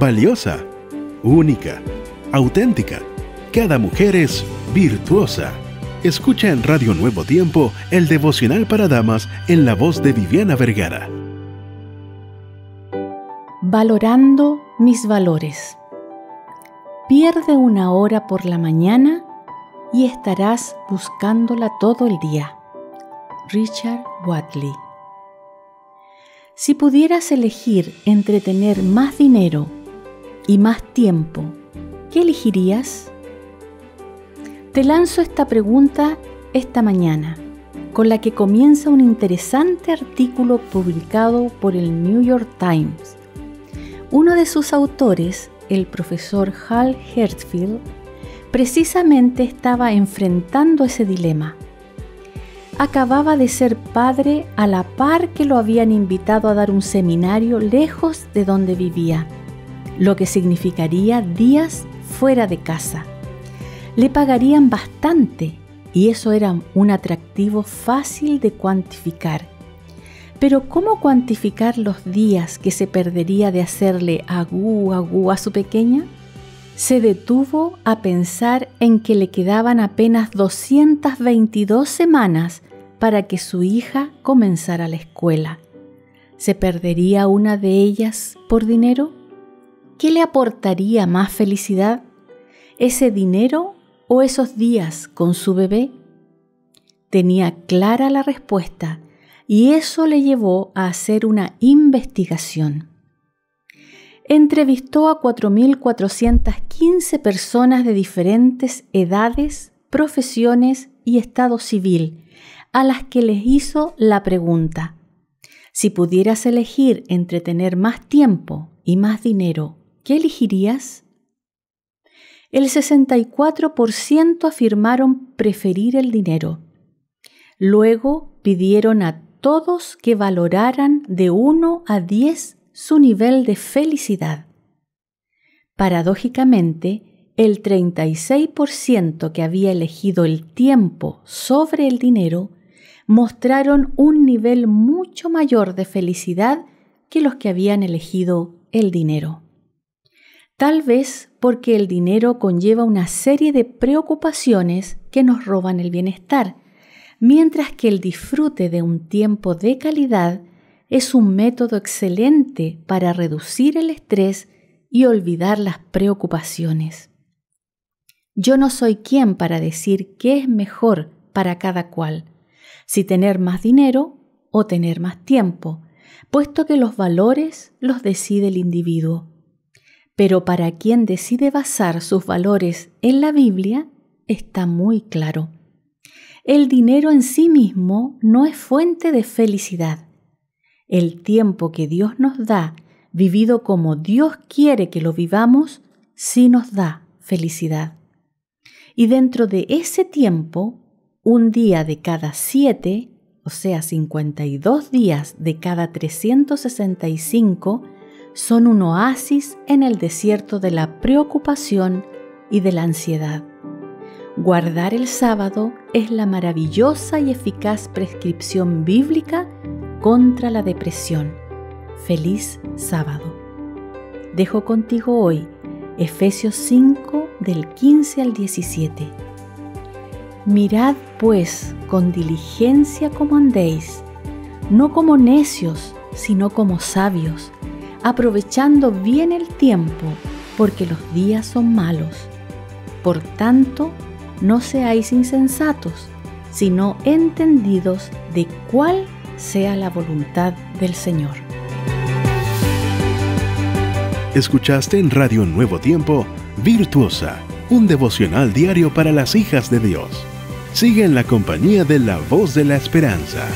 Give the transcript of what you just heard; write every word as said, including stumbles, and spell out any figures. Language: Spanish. valiosa, única, auténtica. Cada mujer es virtuosa. Escucha en Radio Nuevo Tiempo el devocional para damas en la voz de Viviana Vergara. Valorando mis valores. Pierde una hora por la mañana y estarás buscándola todo el día. Richard Watley. Si pudieras elegir entre tener más dinero y más tiempo, ¿qué elegirías? Te lanzo esta pregunta esta mañana, con la que comienza un interesante artículo publicado por el New York Times. Uno de sus autores, el profesor Hal Hershfield, precisamente estaba enfrentando ese dilema. Acababa de ser padre a la par que lo habían invitado a dar un seminario lejos de donde vivía, lo que significaría días fuera de casa. Le pagarían bastante y eso era un atractivo fácil de cuantificar. Pero ¿cómo cuantificar los días que se perdería de hacerle agú, agú a su pequeña? Se detuvo a pensar en que le quedaban apenas doscientas veintidós semanas para que su hija comenzara la escuela. ¿Se perdería una de ellas por dinero? ¿Qué le aportaría más felicidad? ¿Ese dinero o esos días con su bebé? Tenía clara la respuesta. Y eso le llevó a hacer una investigación. Entrevistó a cuatro mil cuatrocientas quince personas de diferentes edades, profesiones y estado civil, a las que les hizo la pregunta: si pudieras elegir entre tener más tiempo y más dinero, ¿qué elegirías? El sesenta y cuatro por ciento afirmaron preferir el dinero. Luego pidieron a todos que valoraran de uno a diez su nivel de felicidad. Paradójicamente, el treinta y seis por ciento que había elegido el tiempo sobre el dinero mostraron un nivel mucho mayor de felicidad que los que habían elegido el dinero. Tal vez porque el dinero conlleva una serie de preocupaciones que nos roban el bienestar, mientras que el disfrute de un tiempo de calidad es un método excelente para reducir el estrés y olvidar las preocupaciones. Yo no soy quien para decir qué es mejor para cada cual, si tener más dinero o tener más tiempo, puesto que los valores los decide el individuo. Pero para quien decide basar sus valores en la Biblia, está muy claro. El dinero en sí mismo no es fuente de felicidad. El tiempo que Dios nos da, vivido como Dios quiere que lo vivamos, sí nos da felicidad. Y dentro de ese tiempo, un día de cada siete, o sea, cincuenta y dos días de cada trescientos sesenta y cinco, son un oasis en el desierto de la preocupación y de la ansiedad. Guardar el sábado es la maravillosa y eficaz prescripción bíblica contra la depresión. ¡Feliz sábado! Dejo contigo hoy Efesios cinco del quince al diecisiete. Mirad pues con diligencia cómo andéis, no como necios, sino como sabios, aprovechando bien el tiempo, porque los días son malos. Por tanto, no seáis insensatos, sino entendidos de cuál sea la voluntad del Señor. Escuchaste en Radio Nuevo Tiempo, Virtuosa, un devocional diario para las hijas de Dios. Sigue en la compañía de la Voz de la Esperanza.